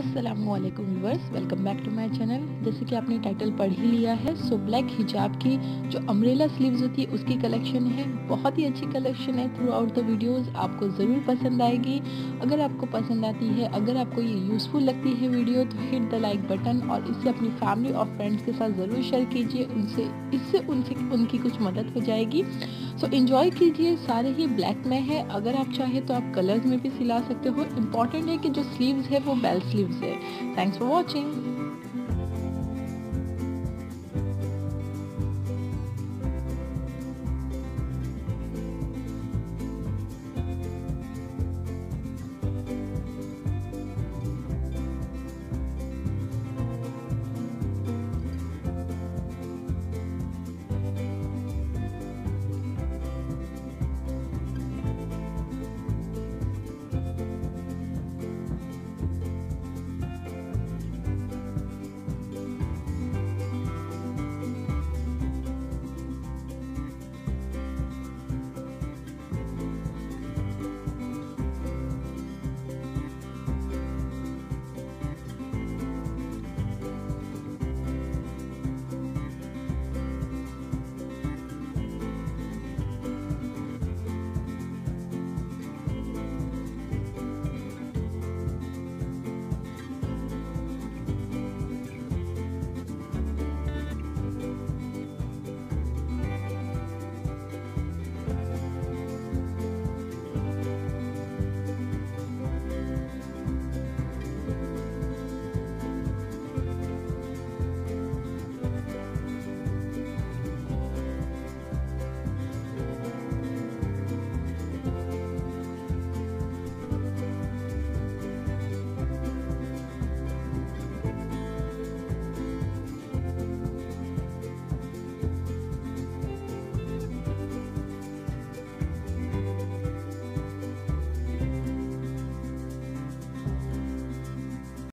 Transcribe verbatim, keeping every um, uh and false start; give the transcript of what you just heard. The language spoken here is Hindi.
अस्सलामुअलैकुम viewers, welcome back to my channel. जैसे कि आपने टाइटल पढ़ ही लिया है, सो ब्लैक हिजाब की जो अम्ब्रेला स्लीव्स होती है उसकी कलेक्शन है। बहुत ही अच्छी कलेक्शन है, थ्रू आउट द वीडियोस आपको ज़रूर पसंद आएगी। अगर आपको पसंद आती है, अगर आपको ये यूज़फुल लगती है वीडियो, तो हिट द लाइक बटन और इसे अपनी फैमिली और फ्रेंड्स के साथ ज़रूर शेयर कीजिए। उनसे इससे उनसे उनकी कुछ मदद हो जाएगी। सो इन्जॉय कीजिए। सारे ही ब्लैक में है, अगर आप चाहें तो आप कलर्स में भी सिला सकते हो। इम्पॉर्टेंट है कि जो स्लीव्स है वो बेल स्लीव्स है। Thanks for watching.